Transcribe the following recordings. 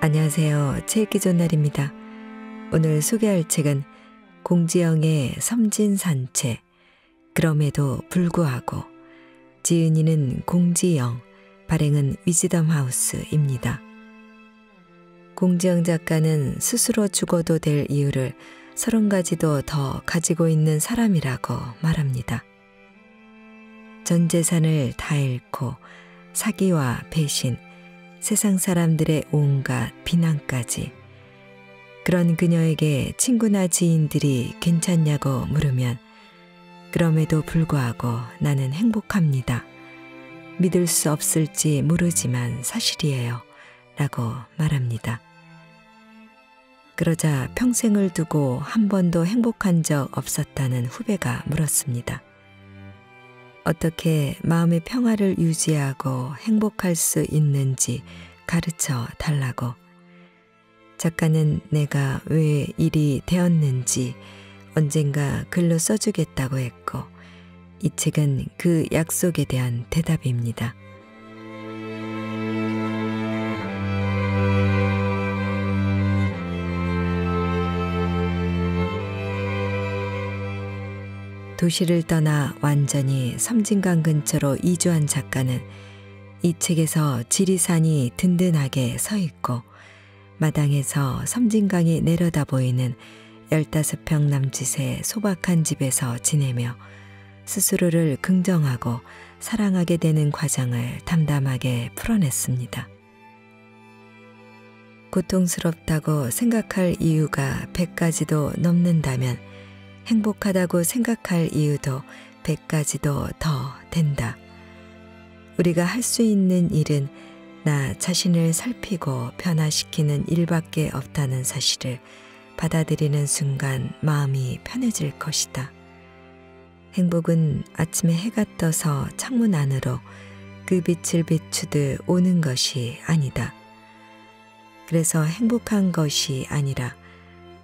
안녕하세요. 책 읽기 전날입니다. 오늘 소개할 책은 공지영의 섬진산책, 그럼에도 불구하고, 지은이는 공지영, 발행은 위즈덤하우스입니다. 공지영 작가는 스스로 죽어도 될 이유를 30가지도 더 가지고 있는 사람이라고 말합니다. 전 재산을 다 잃고 사기와 배신, 세상 사람들의 온갖 비난까지 그런 그녀에게 친구나 지인들이 괜찮냐고 물으면 그럼에도 불구하고 나는 행복합니다. 믿을 수 없을지 모르지만 사실이에요. 라고 말합니다. 그러자 평생을 두고 한 번도 행복한 적 없었다는 후배가 물었습니다. 어떻게 마음의 평화를 유지하고 행복할 수 있는지 가르쳐 달라고. 작가는 내가 왜 일이 되었는지 언젠가 글로 써주겠다고 했고, 이 책은 그 약속에 대한 대답입니다. 도시를 떠나 완전히 섬진강 근처로 이주한 작가는 이 책에서 지리산이 든든하게 서 있고 마당에서 섬진강이 내려다 보이는 15평 남짓의 소박한 집에서 지내며 스스로를 긍정하고 사랑하게 되는 과정을 담담하게 풀어냈습니다. 고통스럽다고 생각할 이유가 100가지도 넘는다면 행복하다고 생각할 이유도 100가지도 더 된다. 우리가 할 수 있는 일은 나 자신을 살피고 변화시키는 일밖에 없다는 사실을 받아들이는 순간 마음이 편해질 것이다. 행복은 아침에 해가 떠서 창문 안으로 그 빛을 비추듯 오는 것이 아니다. 그래서 행복한 것이 아니라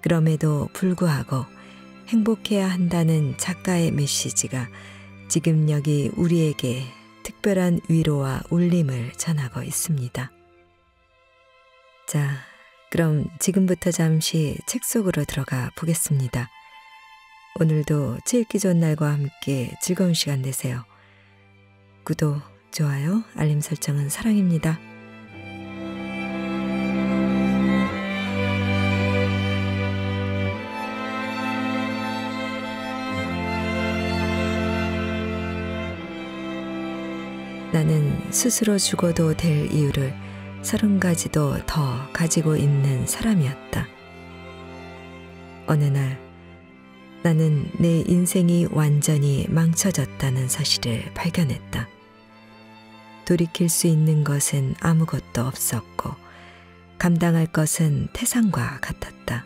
그럼에도 불구하고 행복해야 한다는 작가의 메시지가 지금 여기 우리에게 특별한 위로와 울림을 전하고 있습니다. 자, 그럼 지금부터 잠시 책 속으로 들어가 보겠습니다. 오늘도 책 읽기 좋은 날과 함께 즐거운 시간 되세요. 구독, 좋아요, 알림 설정은 사랑입니다. 나는 스스로 죽어도 될 이유를 30가지도 더 가지고 있는 사람이었다. 어느 날 나는 내 인생이 완전히 망쳐졌다는 사실을 발견했다. 돌이킬 수 있는 것은 아무것도 없었고 감당할 것은 태산과 같았다.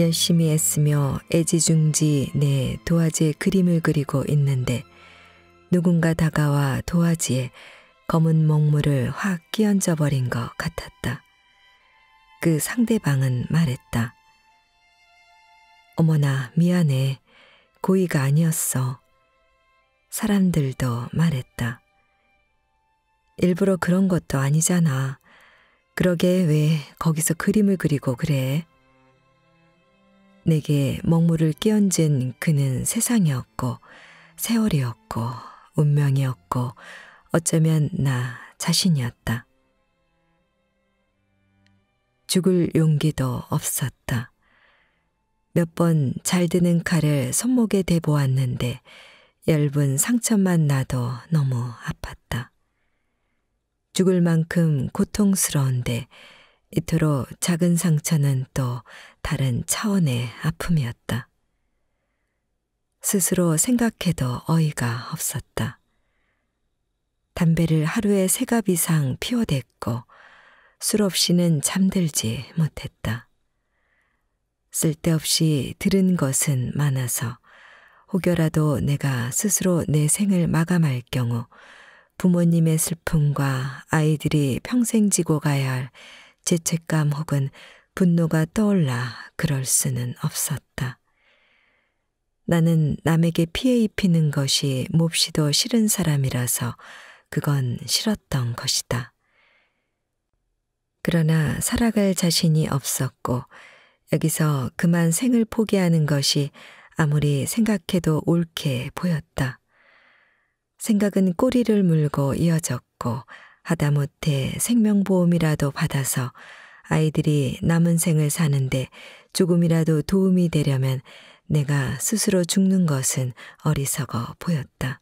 열심히 애쓰며 애지중지 내 도화지에 그림을 그리고 있는데 누군가 다가와 도화지에 검은 먹물을 확 끼얹어 버린 것 같았다. 그 상대방은 말했다. 어머나, 미안해. 고의가 아니었어. 사람들도 말했다. 일부러 그런 것도 아니잖아. 그러게 왜 거기서 그림을 그리고 그래? 내게 먹물을 끼얹은 그는 세상이었고 세월이었고 운명이었고 어쩌면 나 자신이었다. 죽을 용기도 없었다. 몇 번 잘 드는 칼을 손목에 대보았는데 엷은 상처만 나도 너무 아팠다. 죽을 만큼 고통스러운데 이토록 작은 상처는 또 다른 차원의 아픔이었다. 스스로 생각해도 어이가 없었다. 담배를 하루에 3갑 이상 피워댔고 술 없이는 잠들지 못했다. 쓸데없이 들은 것은 많아서 혹여라도 내가 스스로 내 생을 마감할 경우 부모님의 슬픔과 아이들이 평생 지고 가야 할 죄책감 혹은 분노가 떠올라 그럴 수는 없었다. 나는 남에게 피해 입히는 것이 몹시도 싫은 사람이라서 그건 싫었던 것이다. 그러나 살아갈 자신이 없었고 여기서 그만 생을 포기하는 것이 아무리 생각해도 옳게 보였다. 생각은 꼬리를 물고 이어졌고 하다못해 생명보험이라도 받아서 아이들이 남은 생을 사는데 조금이라도 도움이 되려면 내가 스스로 죽는 것은 어리석어 보였다.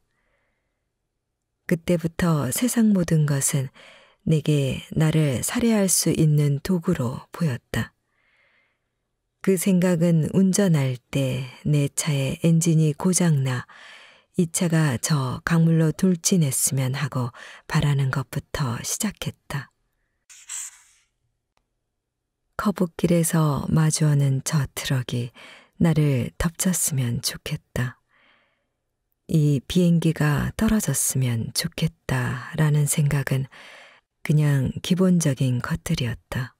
그때부터 세상 모든 것은 내게 나를 살해할 수 있는 도구로 보였다. 그 생각은 운전할 때 내 차의 엔진이 고장나 이 차가 저 강물로 돌진했으면 하고 바라는 것부터 시작했다. 커브길에서 마주오는 저 트럭이 나를 덮쳤으면 좋겠다. 이 비행기가 떨어졌으면 좋겠다라는 생각은 그냥 기본적인 것들이었다.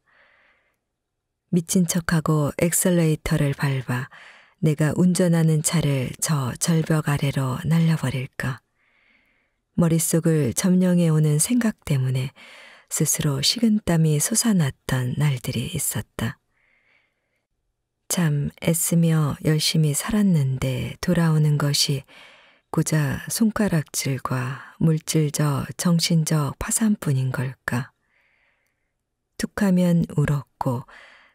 미친 척하고 엑셀레이터를 밟아 내가 운전하는 차를 저 절벽 아래로 날려버릴까. 머릿속을 점령해오는 생각 때문에 스스로 식은땀이 솟아났던 날들이 있었다. 참 애쓰며 열심히 살았는데 돌아오는 것이 고작 손가락질과 물질적, 정신적 파산뿐인 걸까. 툭하면 울었고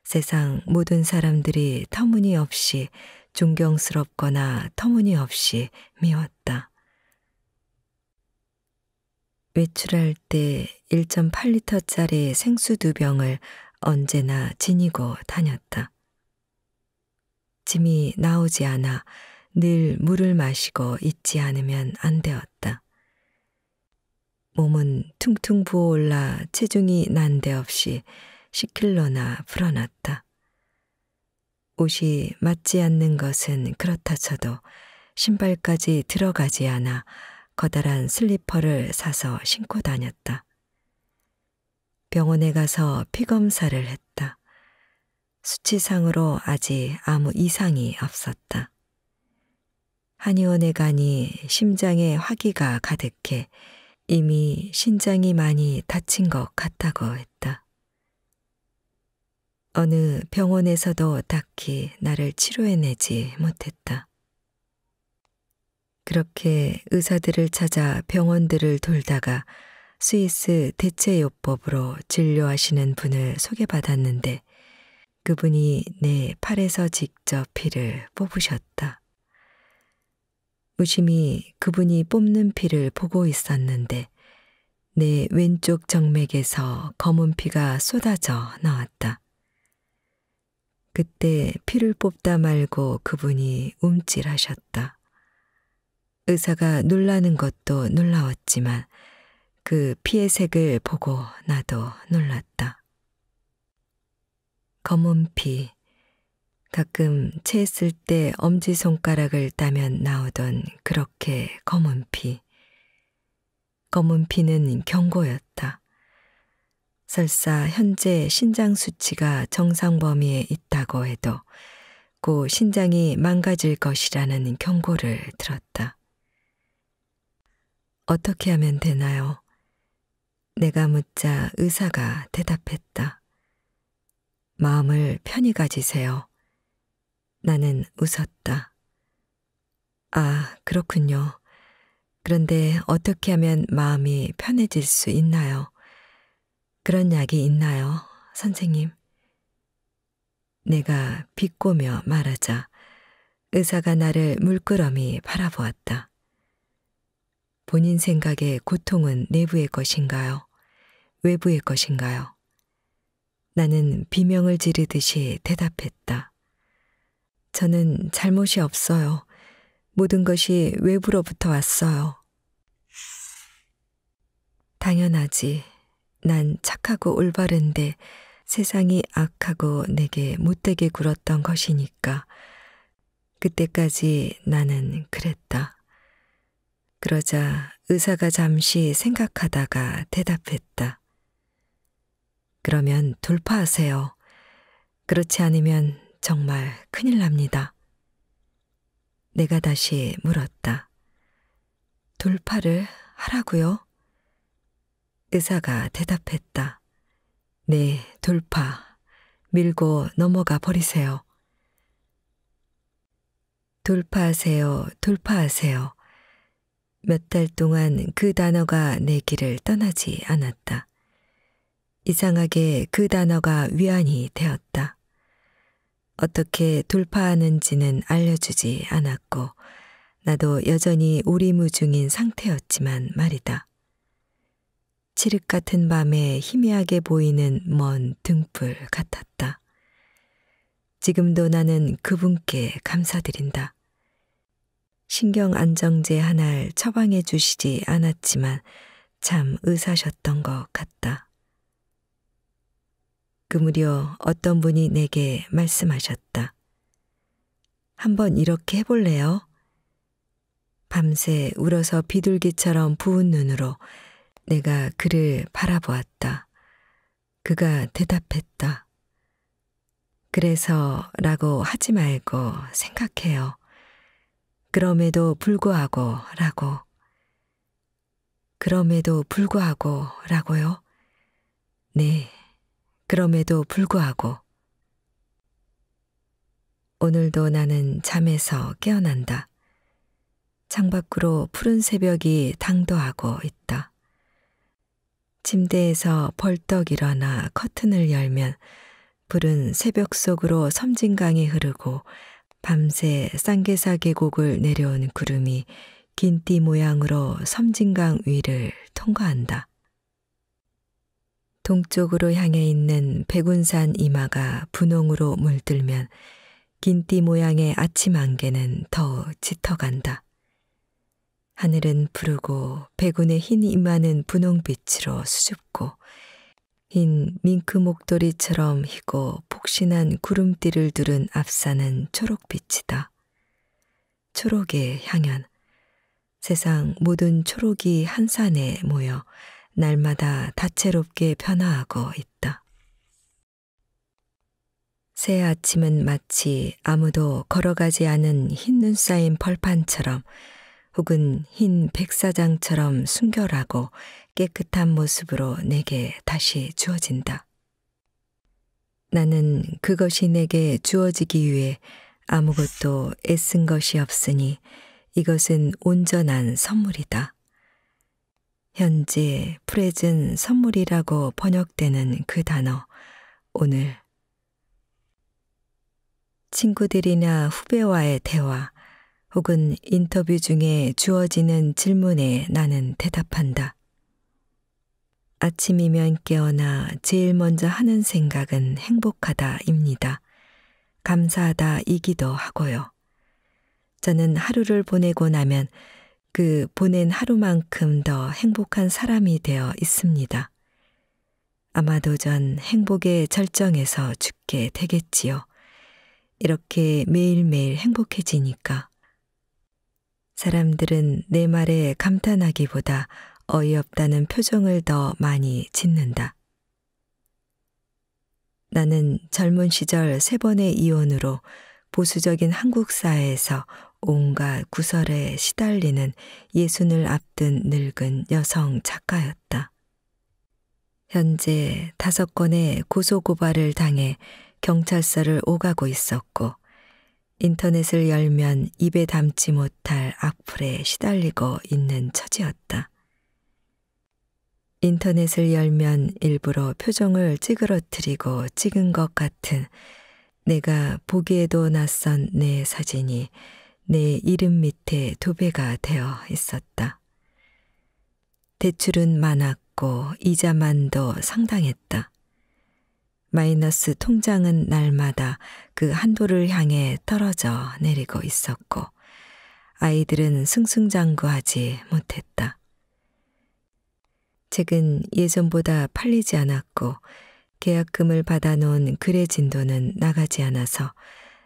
세상 모든 사람들이 터무니없이 존경스럽거나 터무니없이 미웠다. 외출할 때 1.8리터짜리 생수 2병을 언제나 지니고 다녔다. 짐이 나오지 않아 늘 물을 마시고 잊지 않으면 안 되었다. 몸은 퉁퉁 부어올라 체중이 난데없이 10킬로나 불어났다. 옷이 맞지 않는 것은 그렇다 쳐도 신발까지 들어가지 않아 커다란 슬리퍼를 사서 신고 다녔다. 병원에 가서 피검사를 했다. 수치상으로 아직 아무 이상이 없었다. 한의원에 가니 심장에 화기가 가득해 이미 신장이 많이 다친 것 같다고 했다. 어느 병원에서도 딱히 나를 치료해내지 못했다. 그렇게 의사들을 찾아 병원들을 돌다가 스위스 대체요법으로 진료하시는 분을 소개받았는데 그분이 내 팔에서 직접 피를 뽑으셨다. 무심히 그분이 뽑는 피를 보고 있었는데 내 왼쪽 정맥에서 검은 피가 쏟아져 나왔다. 그때 피를 뽑다 말고 그분이 움찔하셨다. 의사가 놀라는 것도 놀라웠지만 그 피의 색을 보고 나도 놀랐다. 검은 피, 가끔 체했을 때 엄지손가락을 따면 나오던 그렇게 검은 피. 검은 피는 경고였다. 설사 현재 신장 수치가 정상 범위에 있다고 해도 곧 신장이 망가질 것이라는 경고를 들었다. 어떻게 하면 되나요? 내가 묻자 의사가 대답했다. 마음을 편히 가지세요. 나는 웃었다. 아, 그렇군요. 그런데 어떻게 하면 마음이 편해질 수 있나요? 그런 약이 있나요, 선생님? 내가 비꼬며 말하자 의사가 나를 물끄러미 바라보았다. 본인 생각에 고통은 내부의 것인가요? 외부의 것인가요? 나는 비명을 지르듯이 대답했다. 저는 잘못이 없어요. 모든 것이 외부로부터 왔어요. 당연하지. 난 착하고 올바른데 세상이 악하고 내게 못되게 굴었던 것이니까. 그때까지 나는 그랬다. 그러자 의사가 잠시 생각하다가 대답했다. 그러면 돌파하세요. 그렇지 않으면 정말 큰일 납니다. 내가 다시 물었다. 돌파를 하라고요? 의사가 대답했다. 네, 돌파. 밀고 넘어가 버리세요. 돌파하세요, 돌파하세요. 몇 달 동안 그 단어가 내 길을 떠나지 않았다. 이상하게 그 단어가 위안이 되었다. 어떻게 돌파하는지는 알려주지 않았고 나도 여전히 오리무중인 상태였지만 말이다. 칠흑 같은 밤에 희미하게 보이는 먼 등불 같았다. 지금도 나는 그분께 감사드린다. 신경안정제 하나를 처방해 주시지 않았지만 참 의사셨던 것 같다. 그 무렵 어떤 분이 내게 말씀하셨다. 한번 이렇게 해볼래요? 밤새 울어서 비둘기처럼 부은 눈으로 내가 그를 바라보았다. 그가 대답했다. 그래서 라고 하지 말고 생각해요. 그럼에도 불구하고 라고. 그럼에도 불구하고 라고요? 네. 그럼에도 불구하고. 오늘도 나는 잠에서 깨어난다. 창밖으로 푸른 새벽이 당도하고 있다. 침대에서 벌떡 일어나 커튼을 열면 푸른 새벽 속으로 섬진강이 흐르고 밤새 쌍계사 계곡을 내려온 구름이 긴띠 모양으로 섬진강 위를 통과한다. 동쪽으로 향해 있는 백운산 이마가 분홍으로 물들면 긴띠 모양의 아침 안개는 더 짙어간다. 하늘은 푸르고 백운의 흰 이마는 분홍빛으로 수줍고 흰 밍크 목도리처럼 희고 폭신한 구름띠를 두른 앞산은 초록빛이다. 초록의 향연. 세상 모든 초록이 한 산에 모여 날마다 다채롭게 변화하고 있다. 새 아침은 마치 아무도 걸어가지 않은 흰 눈 쌓인 벌판처럼 혹은 흰 백사장처럼 순결하고 깨끗한 모습으로 내게 다시 주어진다. 나는 그것이 내게 주어지기 위해 아무것도 애쓴 것이 없으니 이것은 온전한 선물이다. 현재 프레즌 선물이라고 번역되는 그 단어, 오늘. 친구들이나 후배와의 대화 혹은 인터뷰 중에 주어지는 질문에 나는 대답한다. 아침이면 깨어나 제일 먼저 하는 생각은 행복하다입니다. 감사하다이기도 하고요. 저는 하루를 보내고 나면 그 보낸 하루만큼 더 행복한 사람이 되어 있습니다. 아마도 전 행복의 절정에서 죽게 되겠지요. 이렇게 매일매일 행복해지니까. 사람들은 내 말에 감탄하기보다 어이없다는 표정을 더 많이 짓는다. 나는 젊은 시절 3번의 이혼으로 보수적인 한국 사회에서 온갖 구설에 시달리는 60을 앞둔 늙은 여성 작가였다. 현재 5건의 고소고발을 당해 경찰서를 오가고 있었고 인터넷을 열면 입에 담지 못할 악플에 시달리고 있는 처지였다. 인터넷을 열면 일부러 표정을 찌그러뜨리고 찍은 것 같은 내가 보기에도 낯선 내 사진이 내 이름 밑에 도배가 되어 있었다. 대출은 많았고 이자만도 상당했다. 마이너스 통장은 날마다 그 한도를 향해 떨어져 내리고 있었고 아이들은 승승장구하지 못했다. 책은 예전보다 팔리지 않았고 계약금을 받아놓은 글의 진도는 나가지 않아서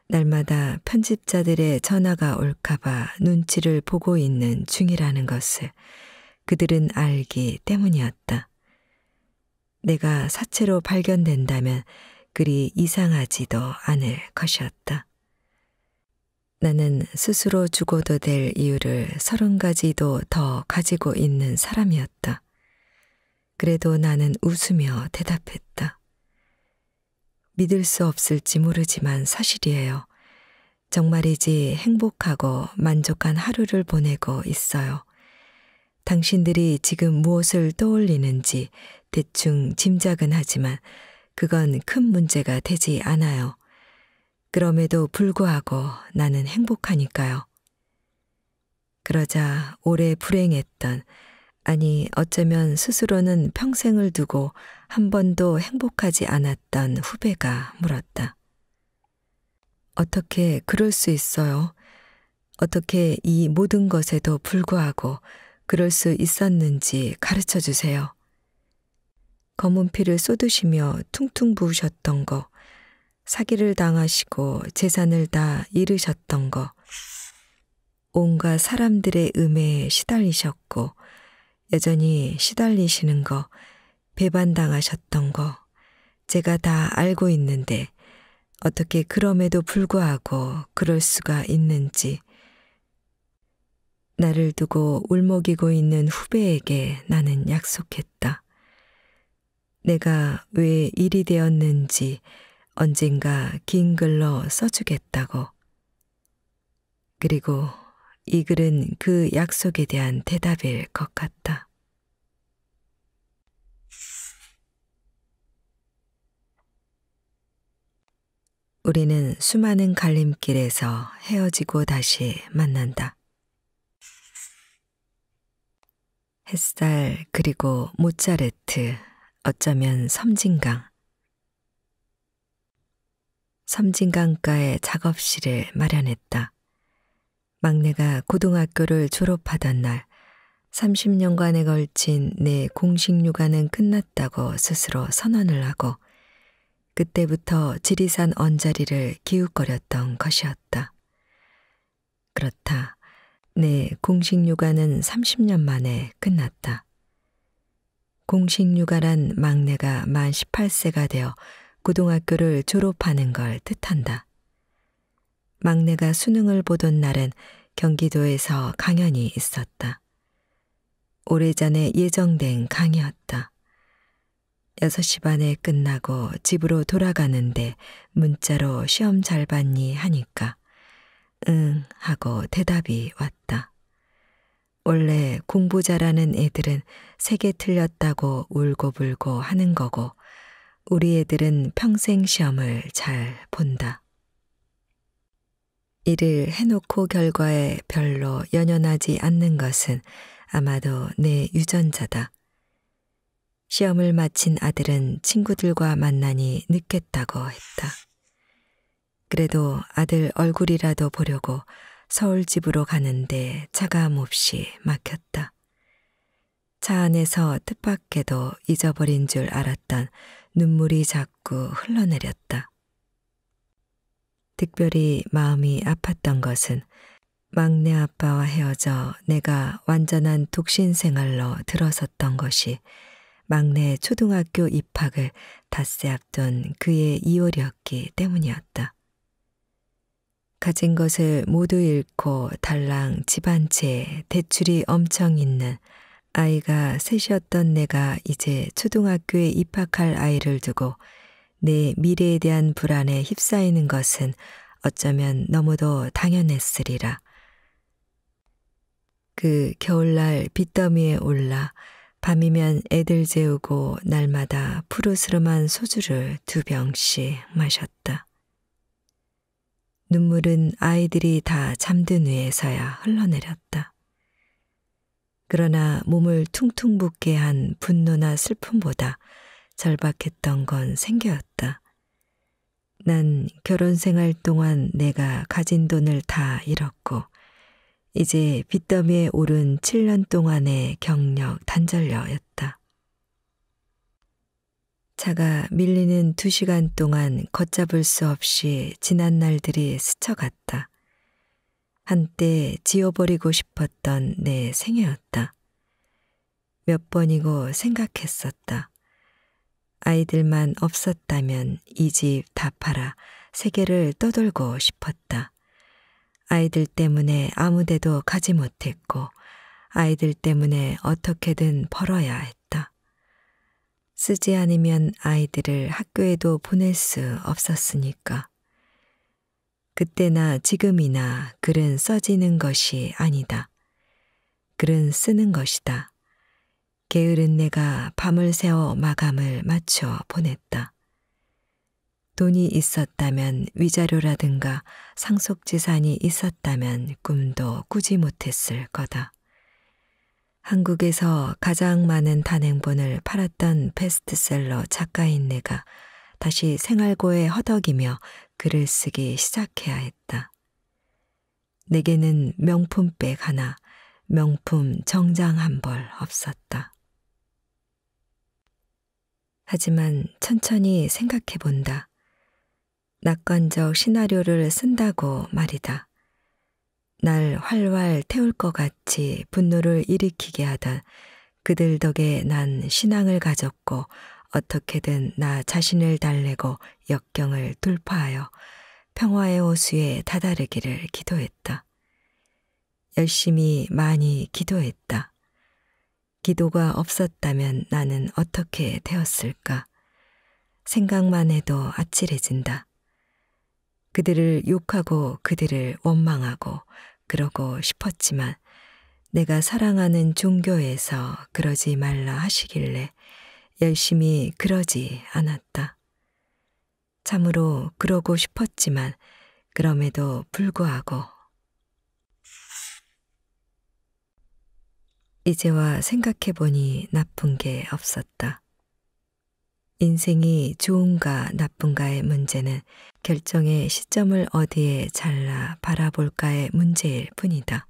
날마다 편집자들의 전화가 올까봐 눈치를 보고 있는 중이라는 것을 그들은 알기 때문이었다. 내가 사체로 발견된다면 그리 이상하지도 않을 것이었다. 나는 스스로 죽어도 될 이유를 30가지도 더 가지고 있는 사람이었다. 그래도 나는 웃으며 대답했다. 믿을 수 없을지 모르지만 사실이에요. 정말이지 행복하고 만족한 하루를 보내고 있어요. 당신들이 지금 무엇을 떠올리는지 대충 짐작은 하지만 그건 큰 문제가 되지 않아요. 그럼에도 불구하고 나는 행복하니까요. 그러자 오래 불행했던, 아니 어쩌면 스스로는 평생을 두고 한 번도 행복하지 않았던 후배가 물었다. 어떻게 그럴 수 있어요? 어떻게 이 모든 것에도 불구하고 그럴 수 있었는지 가르쳐 주세요. 검은 피를 쏟으시며 퉁퉁 부으셨던 거, 사기를 당하시고 재산을 다 잃으셨던 거, 온갖 사람들의 음에 시달리셨고 여전히 시달리시는 거, 배반당하셨던 거, 제가 다 알고 있는데 어떻게 그럼에도 불구하고 그럴 수가 있는지. 나를 두고 울먹이고 있는 후배에게 나는 약속했다. 내가 왜 일이 되었는지 언젠가 긴 글로 써주겠다고. 그리고 이 글은 그 약속에 대한 대답일 것 같다. 우리는 수많은 갈림길에서 헤어지고 다시 만난다. 햇살 그리고 모차르트, 어쩌면 섬진강. 섬진강가에 작업실을 마련했다. 막내가 고등학교를 졸업하던 날, 30년간에 걸친 내 공식 육아는 끝났다고 스스로 선언을 하고 그때부터 지리산 언저리를 기웃거렸던 것이었다. 그렇다. 내 공식 육아는 30년 만에 끝났다. 공식 육아란 막내가 만 18세가 되어 고등학교를 졸업하는 걸 뜻한다. 막내가 수능을 보던 날은 경기도에서 강연이 있었다. 오래전에 예정된 강의였다. 6시 반에 끝나고 집으로 돌아가는데 문자로 시험 잘 봤니 하니까 응 하고 대답이 왔다. 원래 공부 잘하는 애들은 3개 틀렸다고 울고불고 하는 거고 우리 애들은 평생 시험을 잘 본다. 일을 해놓고 결과에 별로 연연하지 않는 것은 아마도 내 유전자다. 시험을 마친 아들은 친구들과 만나니 늦겠다고 했다. 그래도 아들 얼굴이라도 보려고 서울 집으로 가는데 차가 몹시 막혔다. 차 안에서 뜻밖에도 잊어버린 줄 알았던 눈물이 자꾸 흘러내렸다. 특별히 마음이 아팠던 것은 막내 아빠와 헤어져 내가 완전한 독신 생활로 들어섰던 것이 막내 초등학교 입학을 닷새 앞둔 그해 2월이었기 때문이었다. 가진 것을 모두 잃고 달랑 집 한 채 대출이 엄청 있는 아이가 셋이었던 내가 이제 초등학교에 입학할 아이를 두고 내 미래에 대한 불안에 휩싸이는 것은 어쩌면 너무도 당연했으리라. 그 겨울날 빗더미에 올라 밤이면 애들 재우고 날마다 푸르스름한 소주를 2병씩 마셨다. 눈물은 아이들이 다 잠든 후에서야 흘러내렸다. 그러나 몸을 퉁퉁 붓게 한 분노나 슬픔보다 절박했던 건 생계였다. 난 결혼 생활 동안 내가 가진 돈을 다 잃었고 이제 빚더미에 오른 7년 동안의 경력 단절녀였다. 차가 밀리는 2시간 동안 걷잡을 수 없이 지난 날들이 스쳐갔다. 한때 지워버리고 싶었던 내 생애였다. 몇 번이고 생각했었다. 아이들만 없었다면 이 집 다 팔아 세계를 떠돌고 싶었다. 아이들 때문에 아무 데도 가지 못했고 아이들 때문에 어떻게든 벌어야 했다. 쓰지 않으면 아이들을 학교에도 보낼 수 없었으니까. 그때나 지금이나 글은 써지는 것이 아니다. 글은 쓰는 것이다. 게으른 내가 밤을 새워 마감을 맞춰 보냈다. 돈이 있었다면 위자료라든가 상속재산이 있었다면 꿈도 꾸지 못했을 거다. 한국에서 가장 많은 단행본을 팔았던 베스트셀러 작가인 내가 다시 생활고에 허덕이며 글을 쓰기 시작해야 했다. 내게는 명품백 하나, 명품 정장 한 벌 없었다. 하지만 천천히 생각해본다. 낙관적 시나리오를 쓴다고 말이다. 날 활활 태울 것 같이 분노를 일으키게 하던 그들 덕에 난 신앙을 가졌고 어떻게든 나 자신을 달래고 역경을 돌파하여 평화의 호수에 다다르기를 기도했다. 열심히 많이 기도했다. 기도가 없었다면 나는 어떻게 되었을까? 생각만 해도 아찔해진다. 그들을 욕하고 그들을 원망하고 그러고 싶었지만 내가 사랑하는 종교에서 그러지 말라 하시길래 열심히 그러지 않았다. 참으로 그러고 싶었지만 그럼에도 불구하고 이제와 생각해보니 나쁜 게 없었다. 인생이 좋은가 나쁜가의 문제는 결정의 시점을 어디에 잘라 바라볼까의 문제일 뿐이다.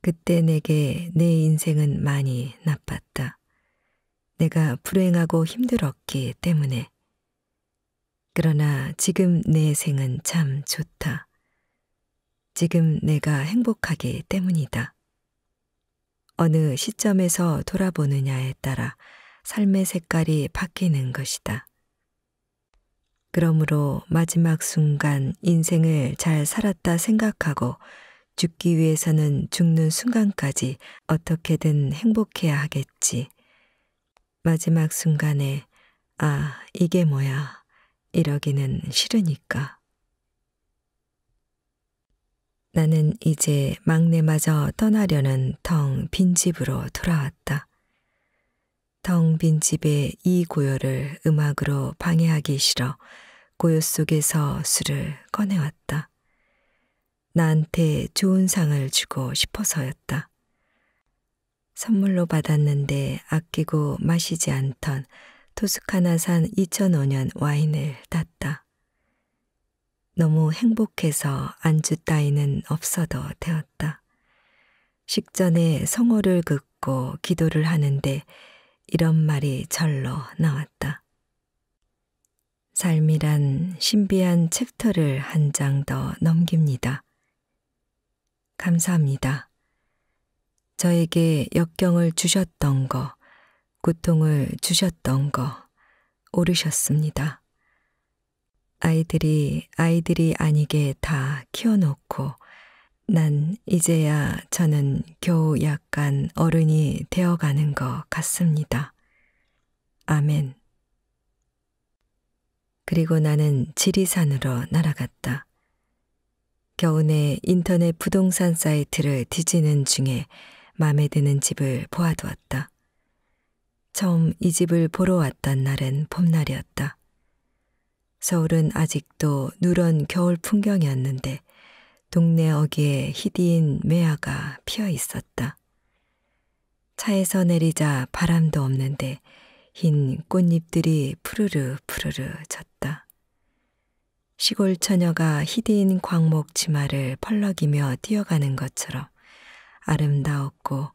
그때 내게 내 인생은 많이 나빴다. 내가 불행하고 힘들었기 때문에. 그러나 지금 내 생은 참 좋다. 지금 내가 행복하기 때문이다. 어느 시점에서 돌아보느냐에 따라 삶의 색깔이 바뀌는 것이다. 그러므로 마지막 순간 인생을 잘 살았다 생각하고 죽기 위해서는 죽는 순간까지 어떻게든 행복해야 하겠지. 마지막 순간에 아, 이게 뭐야 이러기는 싫으니까. 나는 이제 막내마저 떠나려는 텅 빈집으로 돌아왔다. 텅 빈집의 이 고요를 음악으로 방해하기 싫어 고요 속에서 술을 꺼내왔다. 나한테 좋은 상을 주고 싶어서였다. 선물로 받았는데 아끼고 마시지 않던 토스카나산 2005년 와인을 땄다. 너무 행복해서 안주 따위는 없어도 되었다. 식전에 성호를 긋고 기도를 하는데 이런 말이 절로 나왔다. 삶이란 신비한 챕터를 한 장 더 넘깁니다. 감사합니다. 저에게 역경을 주셨던 거, 고통을 주셨던 거, 오르셨습니다. 아이들이 아니게 다 키워놓고 난 이제야 저는 겨우 약간 어른이 되어가는 것 같습니다. 아멘. 그리고 나는 지리산으로 날아갔다. 겨우내 인터넷 부동산 사이트를 뒤지는 중에 마음에 드는 집을 보아두었다. 처음 이 집을 보러 왔던 날은 봄날이었다. 서울은 아직도 누런 겨울 풍경이었는데 동네 어귀에 희디인 매화가 피어 있었다. 차에서 내리자 바람도 없는데 흰 꽃잎들이 푸르르 졌다. 시골 처녀가 희디인 광목 치마를 펄럭이며 뛰어가는 것처럼 아름다웠고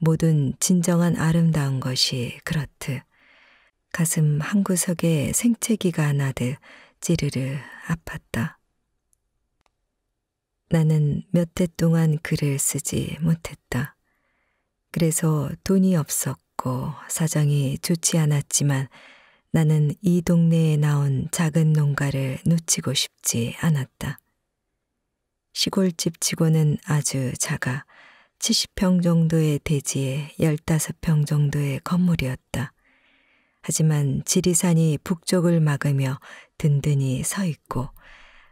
모든 진정한 아름다운 것이 그렇듯 가슴 한구석에 생채기가 나듯 찌르르 아팠다. 나는 몇 해 동안 글을 쓰지 못했다. 그래서 돈이 없었고 사정이 좋지 않았지만 나는 이 동네에 나온 작은 농가를 놓치고 싶지 않았다. 시골집 치고는 아주 작아 70평 정도의 대지에 15평 정도의 건물이었다. 하지만 지리산이 북쪽을 막으며 든든히 서 있고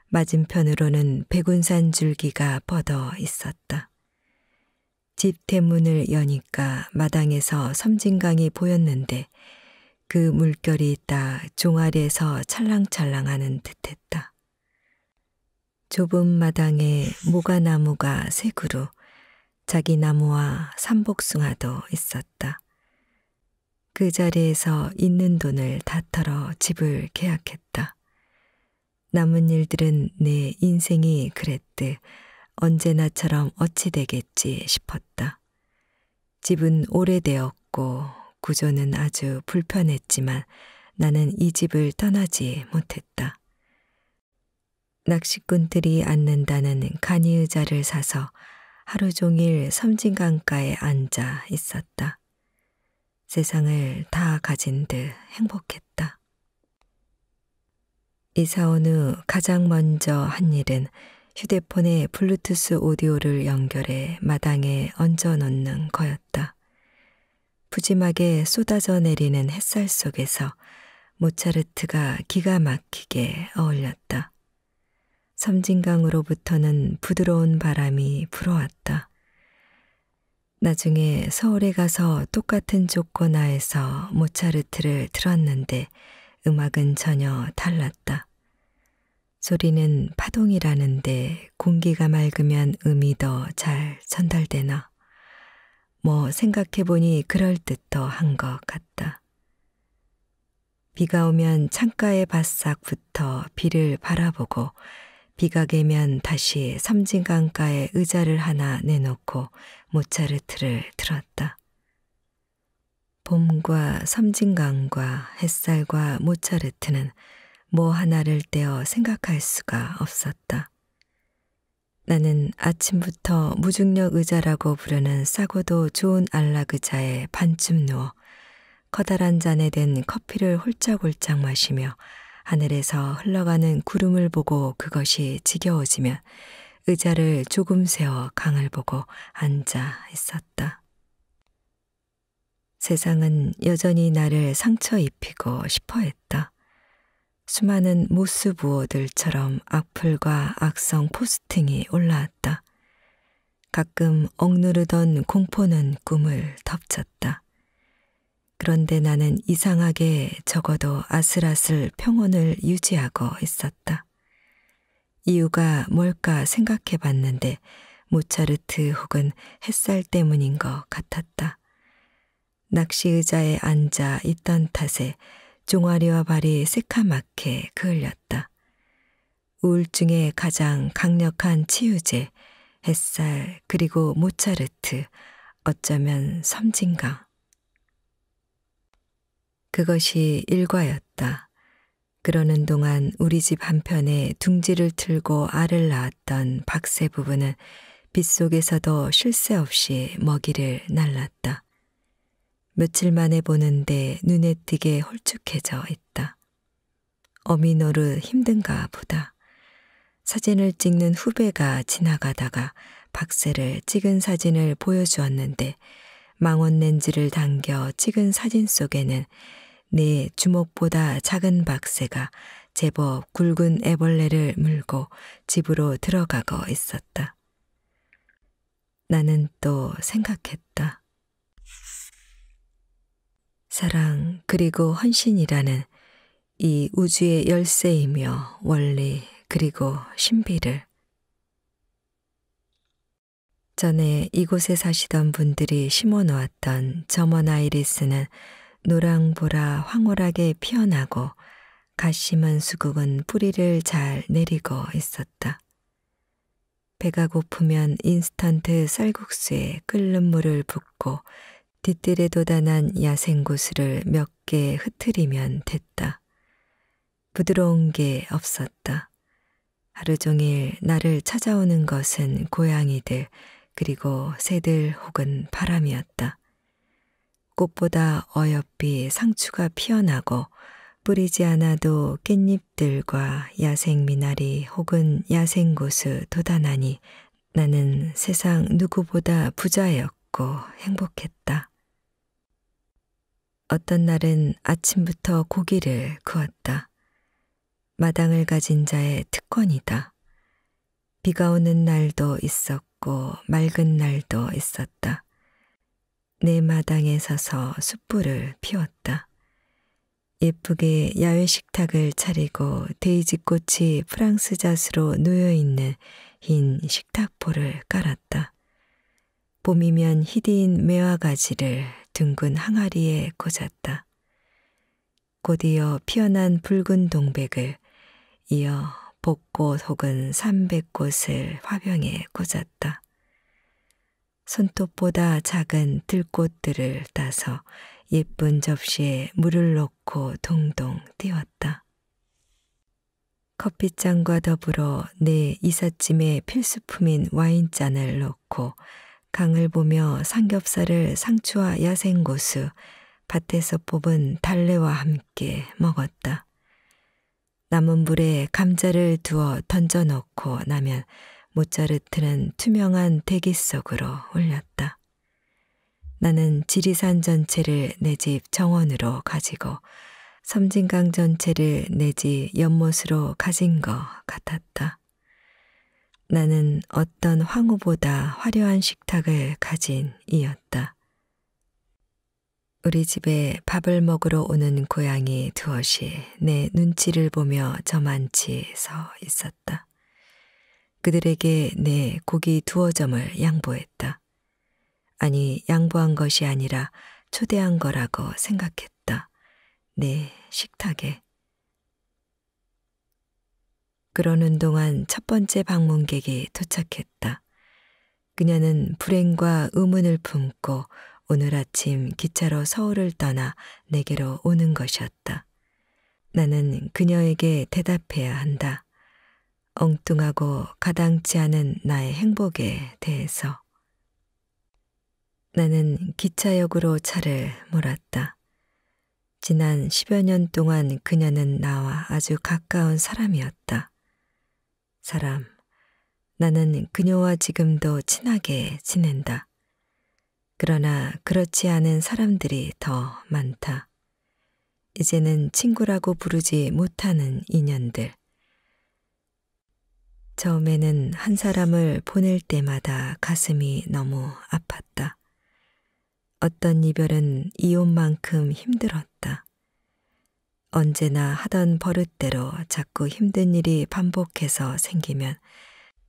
맞은편으로는 백운산 줄기가 뻗어 있었다. 집 대문을 여니까 마당에서 섬진강이 보였는데 그 물결이 딱 종아리에서 찰랑찰랑하는 듯했다. 좁은 마당에 모가나무가 세 그루, 자기나무와 삼복숭아도 있었다. 그 자리에서 있는 돈을 다 털어 집을 계약했다. 남은 일들은 내 인생이 그랬듯 언제나처럼 어찌 되겠지 싶었다. 집은 오래되었고 구조는 아주 불편했지만 나는 이 집을 떠나지 못했다. 낚시꾼들이 앉는다는 간이의자를 사서 하루 종일 섬진강가에 앉아 있었다. 세상을 다 가진 듯 행복했다. 이사 온 후 가장 먼저 한 일은 휴대폰에 블루투스 오디오를 연결해 마당에 얹어놓는 거였다. 푸짐하게 쏟아져 내리는 햇살 속에서 모차르트가 기가 막히게 어울렸다. 섬진강으로부터는 부드러운 바람이 불어왔다. 나중에 서울에 가서 똑같은 조코나에서 모차르트를 들었는데 음악은 전혀 달랐다. 소리는 파동이라는데 공기가 맑으면 음이 더 잘 전달되나. 뭐 생각해보니 그럴듯더 한 것 같다. 비가 오면 창가에 바싹 붙어 비를 바라보고 비가 개면 다시 섬진강가에 의자를 하나 내놓고 모차르트를 들었다. 봄과 섬진강과 햇살과 모차르트는 뭐 하나를 떼어 생각할 수가 없었다. 나는 아침부터 무중력 의자라고 부르는 싸고도 좋은 안락 의자에 반쯤 누워 커다란 잔에 든 커피를 홀짝홀짝 마시며 하늘에서 흘러가는 구름을 보고 그것이 지겨워지면 의자를 조금 세워 강을 보고 앉아 있었다. 세상은 여전히 나를 상처 입히고 싶어 했다. 수많은 모스 부호들처럼 악플과 악성 포스팅이 올라왔다. 가끔 억누르던 공포는 꿈을 덮쳤다. 그런데 나는 이상하게 적어도 아슬아슬 평온을 유지하고 있었다. 이유가 뭘까 생각해 봤는데 모차르트 혹은 햇살 때문인 것 같았다. 낚시 의자에 앉아 있던 탓에 종아리와 발이 새카맣게 그을렸다. 우울증의 가장 강력한 치유제, 햇살 그리고 모차르트, 어쩌면 섬진강. 그것이 일과였다. 그러는 동안 우리 집 한편에 둥지를 틀고 알을 낳았던 박새 부부는 빗속에서도 쉴 새 없이 먹이를 날랐다. 며칠 만에 보는데 눈에 띄게 홀쭉해져 있다. 어미 노릇 힘든가 보다. 사진을 찍는 후배가 지나가다가 박새를 찍은 사진을 보여주었는데 망원 렌즈를 당겨 찍은 사진 속에는 내 주먹보다 작은 박새가 제법 굵은 애벌레를 물고 집으로 들어가고 있었다. 나는 또 생각했다. 사랑 그리고 헌신이라는 이 우주의 열쇠이며 원리 그리고 신비를. 전에 이곳에 사시던 분들이 심어놓았던 점원 아이리스는 노랑보라 황홀하게 피어나고 갓 심은 수국은 뿌리를 잘 내리고 있었다. 배가 고프면 인스턴트 쌀국수에 끓는 물을 붓고 뒤뜰에 도단한 야생고수를 몇 개 흐트리면 됐다. 부드러운 게 없었다. 하루 종일 나를 찾아오는 것은 고양이들, 그리고 새들 혹은 바람이었다. 꽃보다 어여삐 상추가 피어나고 뿌리지 않아도 깻잎들과 야생미나리 혹은 야생고수 돋아나니 나는 세상 누구보다 부자였고 행복했다. 어떤 날은 아침부터 고기를 구웠다. 마당을 가진 자의 특권이다. 비가 오는 날도 있었고 맑은 날도 있었다. 내 마당에 서서 숯불을 피웠다. 예쁘게 야외 식탁을 차리고 데이지꽃이 프랑스 잣으로 놓여있는 흰 식탁보를 깔았다. 봄이면 희딘 매화가지를 둥근 항아리에 꽂았다. 곧이어 피어난 붉은 동백을 이어 벚꽃 혹은 삼백꽃을 화병에 꽂았다. 손톱보다 작은 들꽃들을 따서 예쁜 접시에 물을 넣고 동동 띄웠다. 커피잔과 더불어 내 이삿짐의 필수품인 와인잔을 넣고 강을 보며 삼겹살을 상추와 야생고수, 밭에서 뽑은 달래와 함께 먹었다. 남은 물에 감자를 두어 던져 넣고 나면 모차르트는 투명한 대기 속으로 올렸다. 나는 지리산 전체를 내 집 정원으로 가지고 섬진강 전체를 내 집 연못으로 가진 것 같았다. 나는 어떤 황후보다 화려한 식탁을 가진 이였다. 우리 집에 밥을 먹으러 오는 고양이 두어시 내 눈치를 보며 저만치 서 있었다. 그들에게 내 고기 두어 점을 양보했다. 아니, 양보한 것이 아니라 초대한 거라고 생각했다. 내 식탁에. 그러는 동안 첫 번째 방문객이 도착했다. 그녀는 불행과 의문을 품고 오늘 아침 기차로 서울을 떠나 내게로 오는 것이었다. 나는 그녀에게 대답해야 한다. 엉뚱하고 가당치 않은 나의 행복에 대해서. 나는 기차역으로 차를 몰았다. 지난 10여 년 동안 그녀는 나와 아주 가까운 사람이었다. 사람. 나는 그녀와 지금도 친하게 지낸다. 그러나 그렇지 않은 사람들이 더 많다. 이제는 친구라고 부르지 못하는 인연들. 처음에는 한 사람을 보낼 때마다 가슴이 너무 아팠다. 어떤 이별은 이혼만큼 힘들었다. 언제나 하던 버릇대로 자꾸 힘든 일이 반복해서 생기면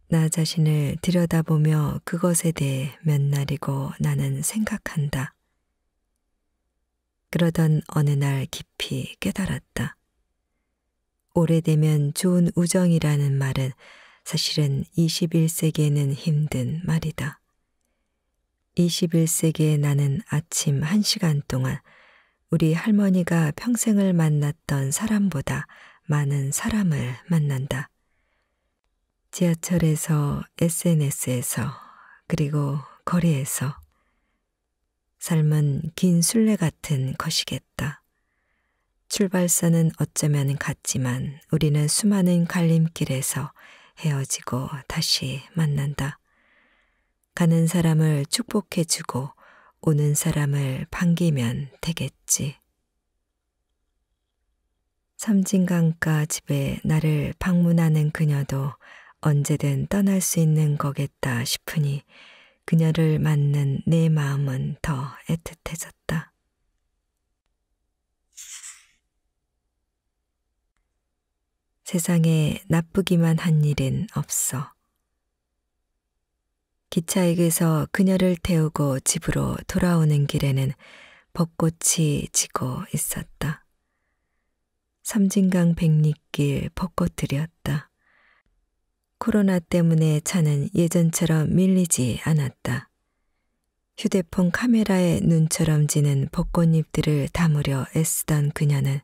나 자신을 들여다보며 그것에 대해 몇 날이고 나는 생각한다. 그러던 어느 날 깊이 깨달았다. 오래되면 좋은 우정이라는 말은 사실은 21세기에는 힘든 말이다. 21세기에 나는 아침 1시간 동안 우리 할머니가 평생을 만났던 사람보다 많은 사람을 만난다. 지하철에서, SNS에서, 그리고 거리에서. 삶은 긴 술래 같은 것이겠다. 출발선은 어쩌면 같지만 우리는 수많은 갈림길에서 헤어지고 다시 만난다. 가는 사람을 축복해주고 오는 사람을 반기면 되겠지. 섬진강가 집에 나를 방문하는 그녀도 언제든 떠날 수 있는 거겠다 싶으니 그녀를 맞는 내 마음은 더 애틋해졌다. 세상에 나쁘기만 한 일은 없어. 기차역에서 그녀를 태우고 집으로 돌아오는 길에는 벚꽃이 지고 있었다. 섬진강 백리길 벚꽃들이었다. 코로나 때문에 차는 예전처럼 밀리지 않았다. 휴대폰 카메라에 눈처럼 지는 벚꽃잎들을 담으려 애쓰던 그녀는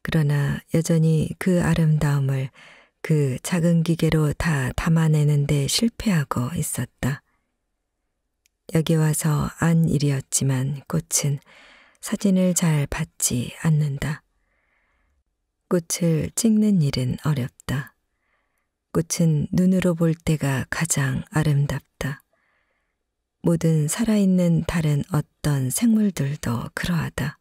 그러나 여전히 그 아름다움을 그 작은 기계로 다 담아내는데 실패하고 있었다. 여기 와서 안 일이었지만 꽃은 사진을 잘 받지 않는다. 꽃을 찍는 일은 어렵다. 꽃은 눈으로 볼 때가 가장 아름답다. 모든 살아있는 다른 어떤 생물들도 그러하다.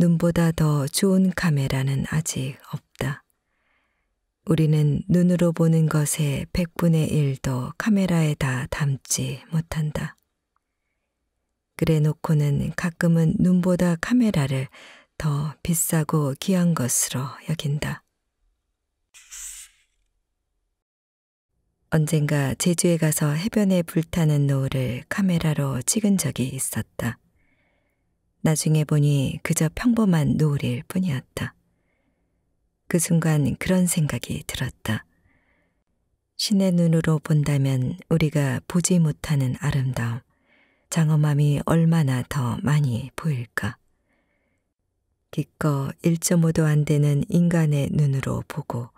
눈보다 더 좋은 카메라는 아직 없다. 우리는 눈으로 보는 것의 100분의 1도 카메라에 다 담지 못한다. 그래 놓고는 가끔은 눈보다 카메라를 더 비싸고 귀한 것으로 여긴다. 언젠가 제주에 가서 해변에 불타는 노을을 카메라로 찍은 적이 있었다. 나중에 보니 그저 평범한 노을일 뿐이었다. 그 순간 그런 생각이 들었다. 신의 눈으로 본다면 우리가 보지 못하는 아름다움, 장엄함이 얼마나 더 많이 보일까. 기껏 1.5도 안 되는 인간의 눈으로 보고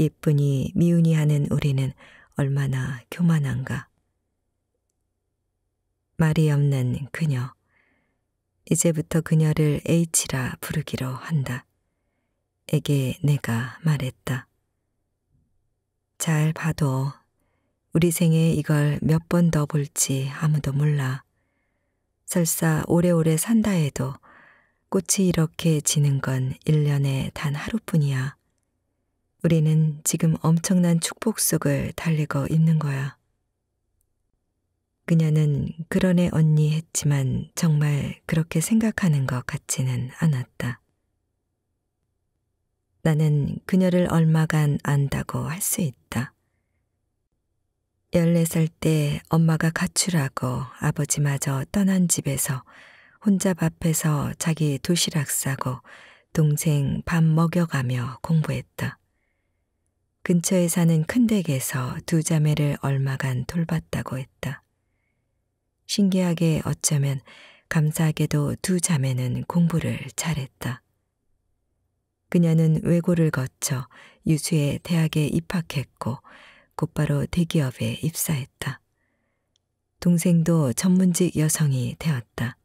예쁘니 미우니 하는 우리는 얼마나 교만한가. 말이 없는 그녀. 이제부터 그녀를 H라 부르기로 한다. 에게 내가 말했다. 잘 봐도 우리 생에 이걸 몇 번 더 볼지 아무도 몰라. 설사 오래오래 산다 해도 꽃이 이렇게 지는 건 1년에 단 하루뿐이야. 우리는 지금 엄청난 축복 속을 달리고 있는 거야. 그녀는 그러네 언니 했지만 정말 그렇게 생각하는 것 같지는 않았다. 나는 그녀를 얼마간 안다고 할 수 있다. 14살 때 엄마가 가출하고 아버지마저 떠난 집에서 혼자 밥해서 자기 도시락 싸고 동생 밥 먹여가며 공부했다. 근처에 사는 큰 댁에서 두 자매를 얼마간 돌봤다고 했다. 신기하게 어쩌면 감사하게도 두 자매는 공부를 잘했다. 그녀는 외고를 거쳐 유수의 대학에 입학했고 곧바로 대기업에 입사했다. 동생도 전문직 여성이 되었다.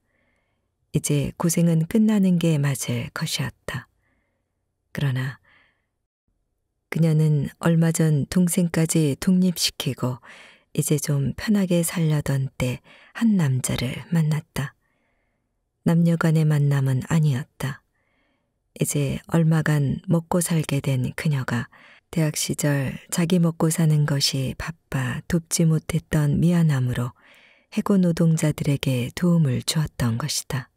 이제 고생은 끝나는 게 맞을 것이었다. 그러나 그녀는 얼마 전 동생까지 독립시키고 이제 좀 편하게 살려던 때 한 남자를 만났다. 남녀 간의 만남은 아니었다. 이제 얼마간 먹고 살게 된 그녀가 대학 시절 자기 먹고 사는 것이 바빠 돕지 못했던 미안함으로 해고 노동자들에게 도움을 주었던 것이다.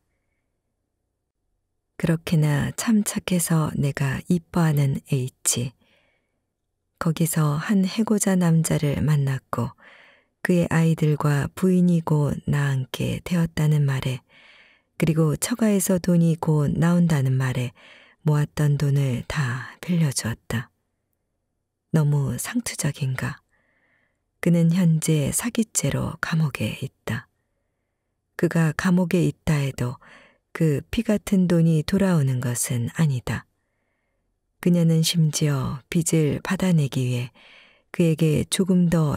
그렇게나 참 착해서 내가 이뻐하는 H. 거기서 한 해고자 남자를 만났고 그의 아이들과 부인이 곧 나앉게 되었다는 말에 그리고 처가에서 돈이 곧 나온다는 말에 모았던 돈을 다 빌려주었다. 너무 상투적인가? 그는 현재 사기죄로 감옥에 있다. 그가 감옥에 있다 해도 그 피 같은 돈이 돌아오는 것은 아니다. 그녀는 심지어 빚을 받아내기 위해 그에게 조금 더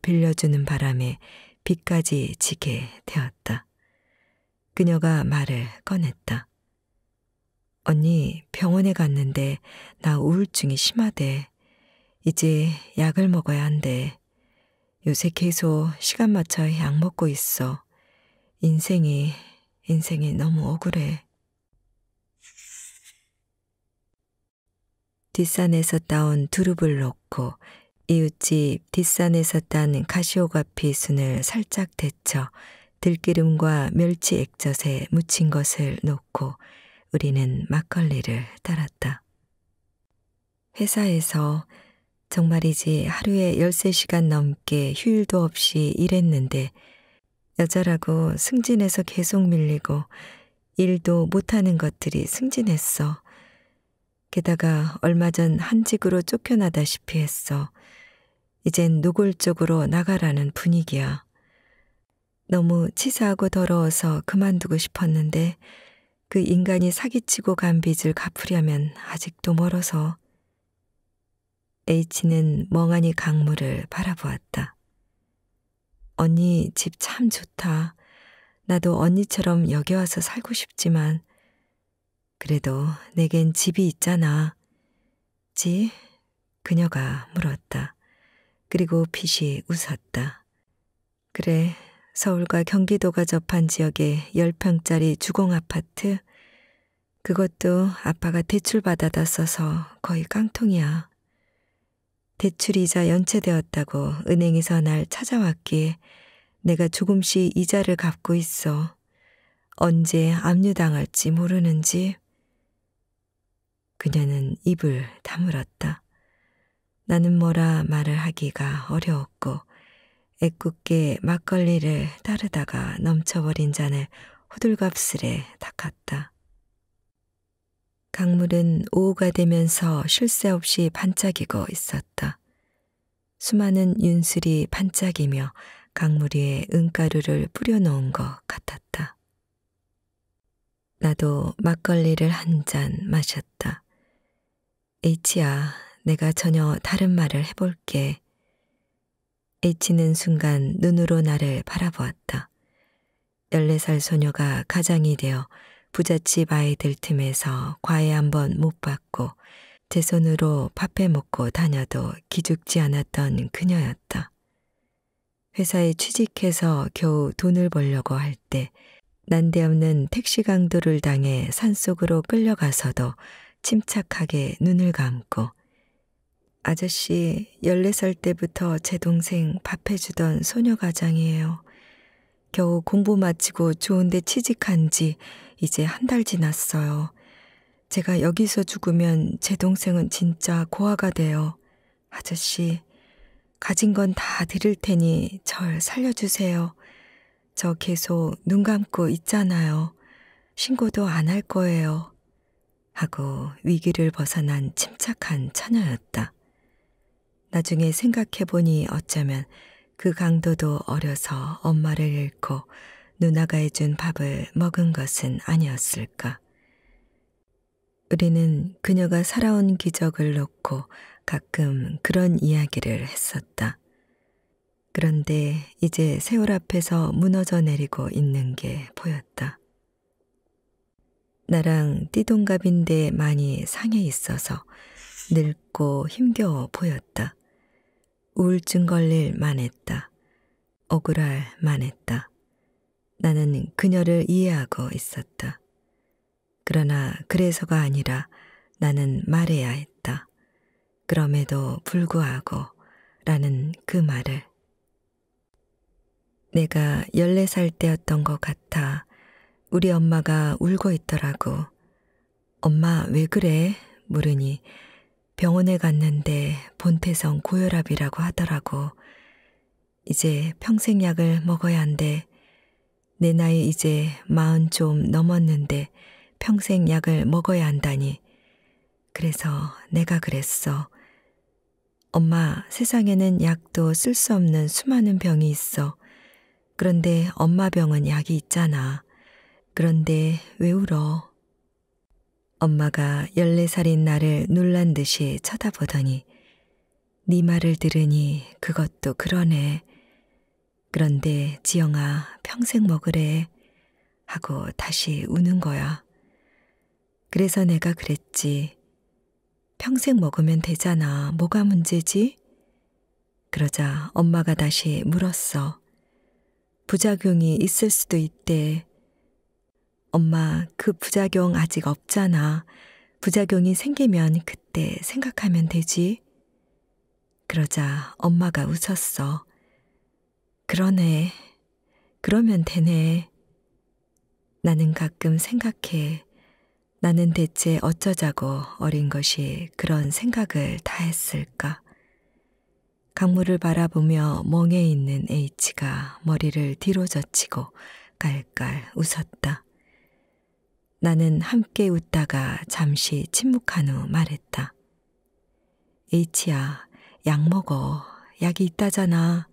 빌려주는 바람에 빚까지 지게 되었다. 그녀가 말을 꺼냈다. 언니, 병원에 갔는데 나 우울증이 심하대. 이제 약을 먹어야 한대. 요새 계속 시간 맞춰 약 먹고 있어. 인생이 너무 억울해. 뒷산에서 따온 두릅을 넣고 이웃집 뒷산에서 딴 가시오가피 순을 살짝 데쳐 들기름과 멸치 액젓에 묻힌 것을 넣고 우리는 막걸리를 따랐다. 회사에서 정말이지 하루에 13시간 넘게 휴일도 없이 일했는데 여자라고 승진해서 계속 밀리고 일도 못하는 것들이 승진했어. 게다가 얼마 전 한직으로 쫓겨나다시피 했어. 이젠 노골적으로 나가라는 분위기야. 너무 치사하고 더러워서 그만두고 싶었는데 그 인간이 사기치고 간 빚을 갚으려면 아직도 멀어서. H는 멍하니 강물을 바라보았다. 언니 집 참 좋다. 나도 언니처럼 여기 와서 살고 싶지만 그래도 내겐 집이 있잖아. 집? 그녀가 물었다. 그리고 빛이 웃었다. 그래, 서울과 경기도가 접한 지역의 10평짜리 주공아파트? 그것도 아빠가 대출받아다 써서 거의 깡통이야. 대출이자 연체되었다고 은행에서 날 찾아왔기에 내가 조금씩 이자를 갚고 있어. 언제 압류당할지 모르는지. 그녀는 입을 다물었다. 나는 뭐라 말을 하기가 어려웠고 애꿎게 막걸리를 따르다가 넘쳐버린 잔을 호들갑스레 닦았다. 강물은 오후가 되면서 쉴 새 없이 반짝이고 있었다. 수많은 윤슬이 반짝이며 강물 위에 은가루를 뿌려놓은 것 같았다. 나도 막걸리를 한 잔 마셨다. H야, 내가 전혀 다른 말을 해볼게. H는 순간 눈으로 나를 바라보았다. 14살 소녀가 가장이 되어 부잣집 아이들 틈에서 과외 한번 못 받고 제 손으로 밥 해먹고 다녀도 기죽지 않았던 그녀였다. 회사에 취직해서 겨우 돈을 벌려고 할 때 난데없는 택시 강도를 당해 산속으로 끌려가서도 침착하게 눈을 감고 아저씨 14살 때부터 제 동생 밥 해주던 소녀가장이에요. 겨우 공부 마치고 좋은데 취직한 지 이제 한 달 지났어요. 제가 여기서 죽으면 제 동생은 진짜 고아가 돼요. 아저씨, 가진 건 다 드릴 테니 절 살려주세요. 저 계속 눈 감고 있잖아요. 신고도 안 할 거예요. 하고 위기를 벗어난 침착한 처녀였다. 나중에 생각해보니 어쩌면 그 강도도 어려서 엄마를 잃고 누나가 해준 밥을 먹은 것은 아니었을까. 우리는 그녀가 살아온 기적을 놓고 가끔 그런 이야기를 했었다. 그런데 이제 세월 앞에서 무너져 내리고 있는 게 보였다. 나랑 띠동갑인데 많이 상해 있어서 늙고 힘겨워 보였다. 우울증 걸릴 만했다. 억울할 만했다. 나는 그녀를 이해하고 있었다. 그러나 그래서가 아니라 나는 말해야 했다. 그럼에도 불구하고 라는 그 말을. 내가 14살 때였던 것 같아. 우리 엄마가 울고 있더라고. 엄마 왜 그래? 물으니 병원에 갔는데 본태성 고혈압이라고 하더라고. 이제 평생 약을 먹어야 한대. 내 나이 이제 40 좀 넘었는데 평생 약을 먹어야 한다니. 그래서 내가 그랬어. 엄마, 세상에는 약도 쓸 수 없는 수많은 병이 있어. 그런데 엄마 병은 약이 있잖아. 그런데 왜 울어? 엄마가 14살인 나를 놀란 듯이 쳐다보더니 네 말을 들으니 그것도 그러네. 그런데 지영아 평생 먹으래 하고 다시 우는 거야. 그래서 내가 그랬지. 평생 먹으면 되잖아. 뭐가 문제지? 그러자 엄마가 다시 물었어. 부작용이 있을 수도 있대. 엄마, 그 부작용 아직 없잖아. 부작용이 생기면 그때 생각하면 되지. 그러자 엄마가 웃었어. 그러네. 그러면 되네. 나는 가끔 생각해. 나는 대체 어쩌자고 어린 것이 그런 생각을 다 했을까. 강물을 바라보며 멍에 있는 H가 머리를 뒤로 젖히고 깔깔 웃었다. 나는 함께 웃다가 잠시 침묵한 후 말했다. H야, 약 먹어. 약이 있다잖아.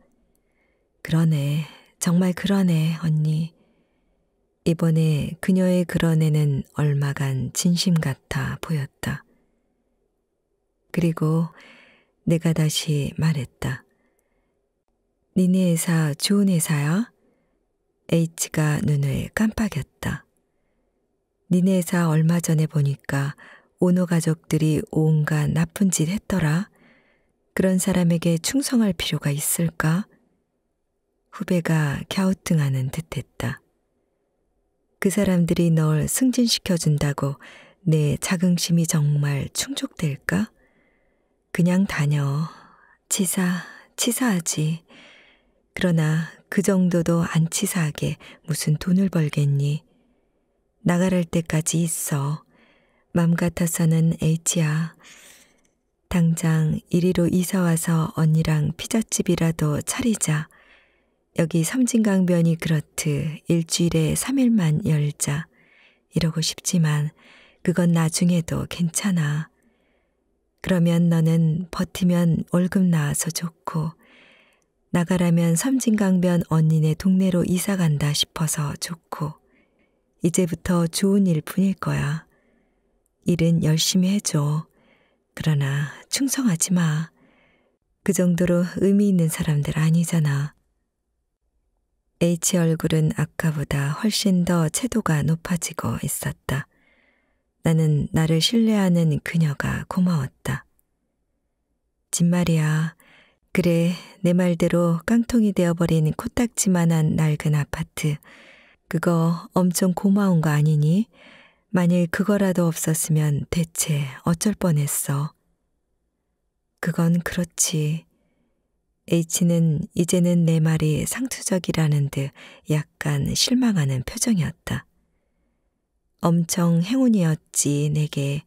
그러네. 정말 그러네, 언니. 이번에 그녀의 그러네는 얼마간 진심 같아 보였다. 그리고 내가 다시 말했다. 니네 회사 좋은 회사야? H가 눈을 깜빡였다. 니네 회사 얼마 전에 보니까 오너 가족들이 온갖 나쁜 짓 했더라. 그런 사람에게 충성할 필요가 있을까? 후배가 갸우뚱하는 듯했다. 그 사람들이 널 승진시켜준다고 내 자긍심이 정말 충족될까? 그냥 다녀. 치사하지. 그러나 그 정도도 안 치사하게 무슨 돈을 벌겠니? 나가랄 때까지 있어. 맘 같아서는 H야. 당장 이리로 이사와서 언니랑 피자집이라도 차리자. 여기 섬진강변이 그렇듯 일주일에 3일만 열자. 이러고 싶지만 그건 나중에도 괜찮아. 그러면 너는 버티면 월급 나와서 좋고 나가라면 섬진강변 언니네 동네로 이사간다 싶어서 좋고 이제부터 좋은 일뿐일 거야. 일은 열심히 해줘. 그러나 충성하지 마. 그 정도로 의미 있는 사람들 아니잖아. H 얼굴은 아까보다 훨씬 더 채도가 높아지고 있었다. 나는 나를 신뢰하는 그녀가 고마웠다. 진말이야. 그래, 내 말대로 깡통이 되어버린 코딱지만한 낡은 아파트. 그거 엄청 고마운 거 아니니? 만일 그거라도 없었으면 대체 어쩔 뻔했어. 그건 그렇지. H는 이제는 내 말이 상투적이라는 듯 약간 실망하는 표정이었다. 엄청 행운이었지, 내게.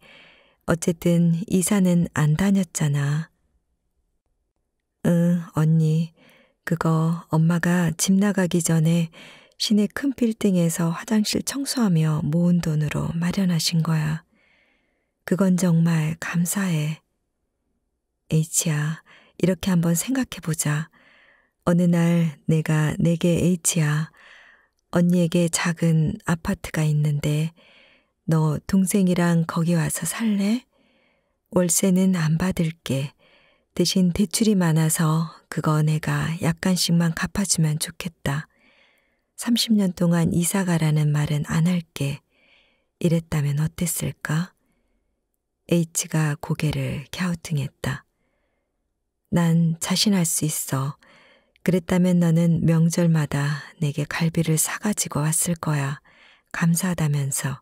어쨌든 이사는 안 다녔잖아. 응, 언니. 그거 엄마가 집 나가기 전에 시내 큰 빌딩에서 화장실 청소하며 모은 돈으로 마련하신 거야. 그건 정말 감사해. H야, 이렇게 한번 생각해보자. 어느 날 내가 내게 H야. 언니에게 작은 아파트가 있는데 너 동생이랑 거기 와서 살래? 월세는 안 받을게. 대신 대출이 많아서 그거 내가 약간씩만 갚아주면 좋겠다. 30년 동안 이사가라는 말은 안 할게. 이랬다면 어땠을까? H가 고개를 갸우뚱했다. 난 자신할 수 있어. 그랬다면 너는 명절마다 내게 갈비를 사가지고 왔을 거야. 감사하다면서.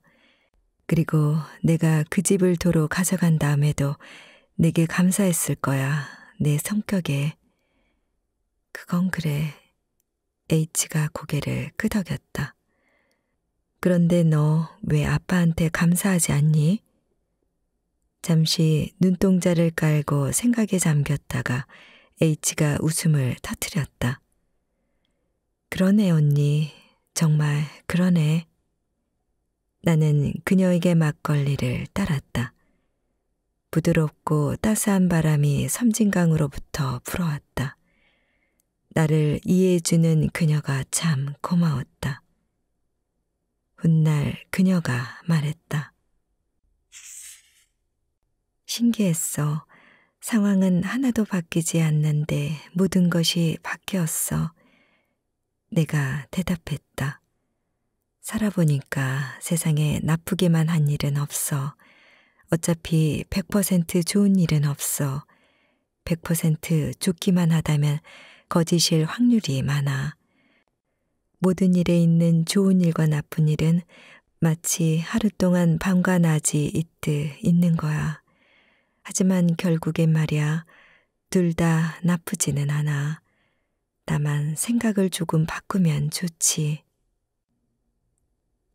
그리고 내가 그 집을 도로 가져간 다음에도 내게 감사했을 거야. 내 성격에. 그건 그래. H가 고개를 끄덕였다. 그런데 너 왜 아빠한테 감사하지 않니? 잠시 눈동자를 깔고 생각에 잠겼다가 H가 웃음을 터뜨렸다. 그러네, 언니. 정말 그러네. 나는 그녀에게 막걸리를 따랐다. 부드럽고 따스한 바람이 섬진강으로부터 불어왔다. 나를 이해해주는 그녀가 참 고마웠다. 훗날 그녀가 말했다. 신기했어. 상황은 하나도 바뀌지 않는데 모든 것이 바뀌었어. 내가 대답했다. 살아보니까 세상에 나쁘기만 한 일은 없어. 어차피 100% 좋은 일은 없어. 100% 좋기만 하다면 거짓일 확률이 많아. 모든 일에 있는 좋은 일과 나쁜 일은 마치 하루 동안 밤과 낮이 있듯 있는 거야. 하지만 결국엔 말이야, 둘 다 나쁘지는 않아. 다만 생각을 조금 바꾸면 좋지.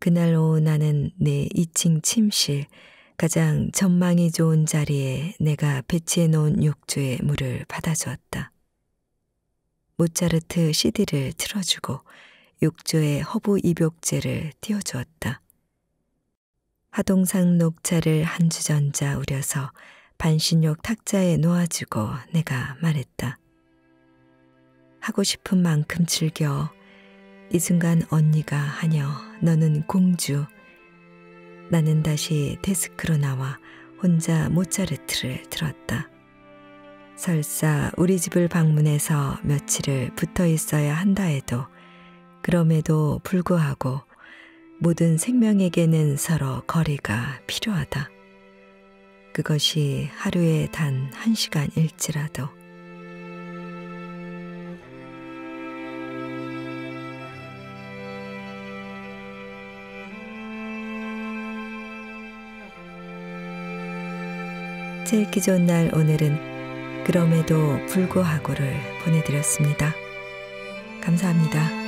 그날 오후 나는 내 2층 침실, 가장 전망이 좋은 자리에 내가 배치해놓은 욕조에 물을 받아주었다. 모차르트 CD를 틀어주고 욕조에 허브 입욕제를 띄워주었다. 하동상 녹차를 한 주전자 우려서 반신욕 탁자에 놓아주고 내가 말했다. 하고 싶은 만큼 즐겨. 이 순간 언니가 하녀, 너는 공주. 나는 다시 데스크로 나와 혼자 모차르트를 들었다. 설사 우리 집을 방문해서 며칠을 붙어 있어야 한다 해도 그럼에도 불구하고 모든 생명에게는 서로 거리가 필요하다. 그것이 하루에 단 1시간일지라도. 셋째 기존 날 오늘은 그럼에도 불구하고를 보내드렸습니다. 감사합니다.